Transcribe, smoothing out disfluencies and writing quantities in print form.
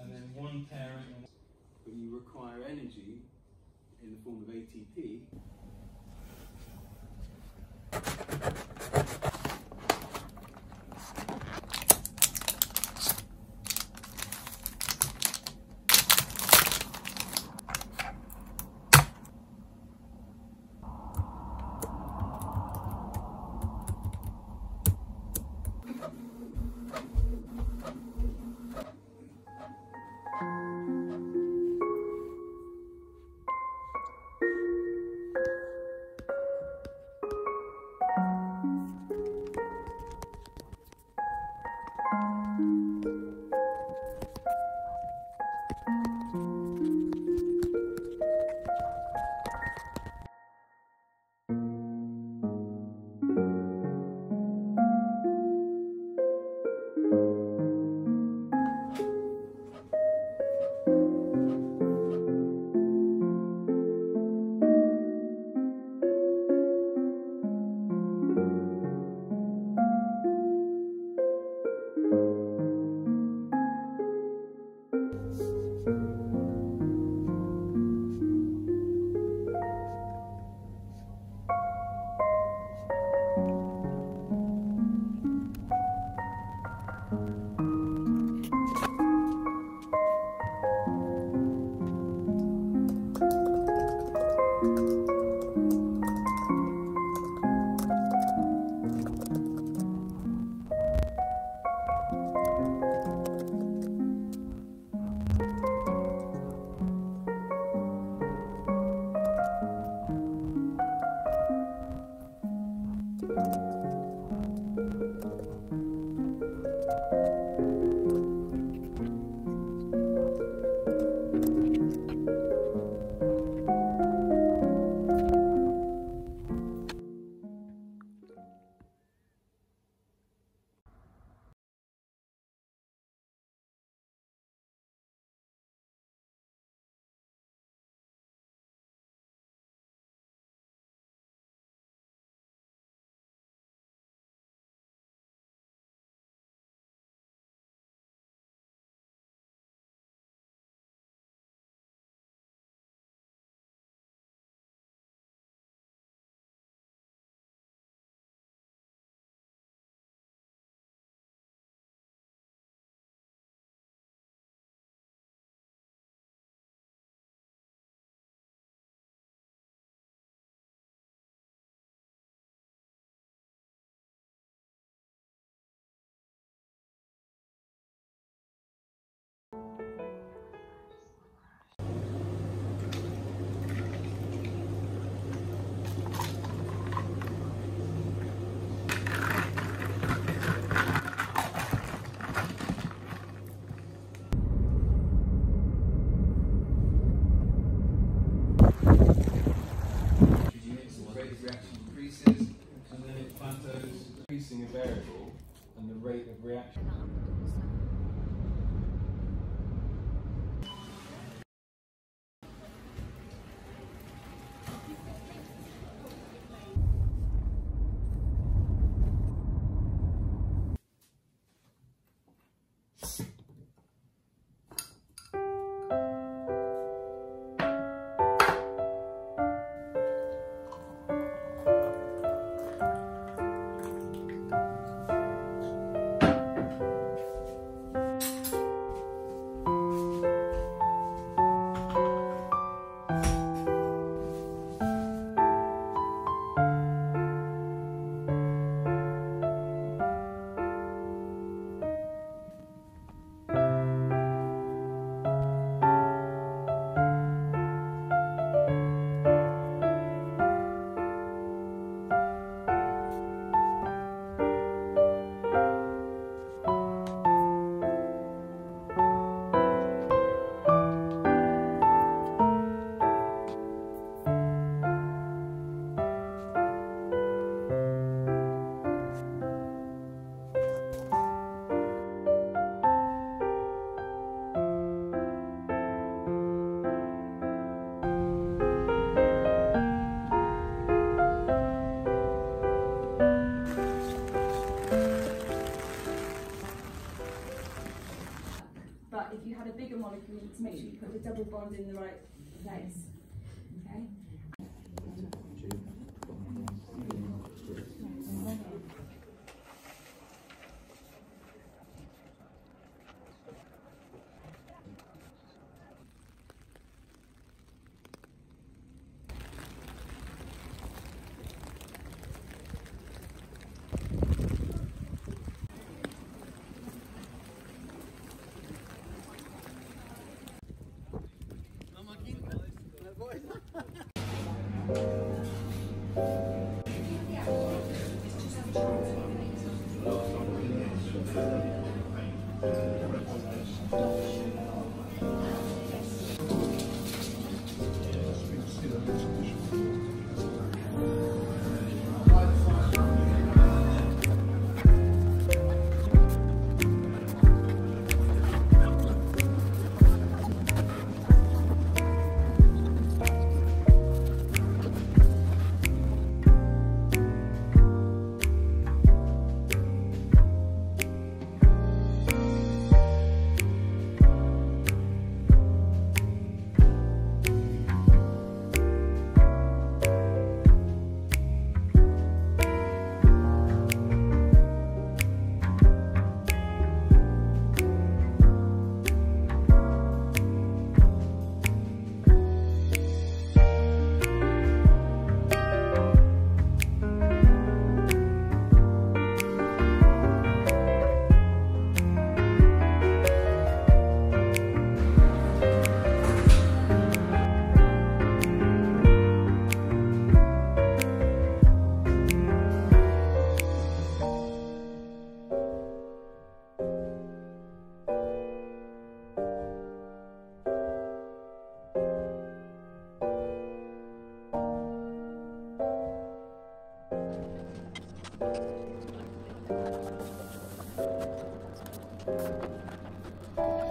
And then one pairing. But you require energy in the form of ATP. Increasing a variable and the rate of reaction. had a bigger molecule, you need to make sure you put the double bond in the right place. Okay?